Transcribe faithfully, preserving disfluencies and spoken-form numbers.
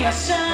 Yes, sir.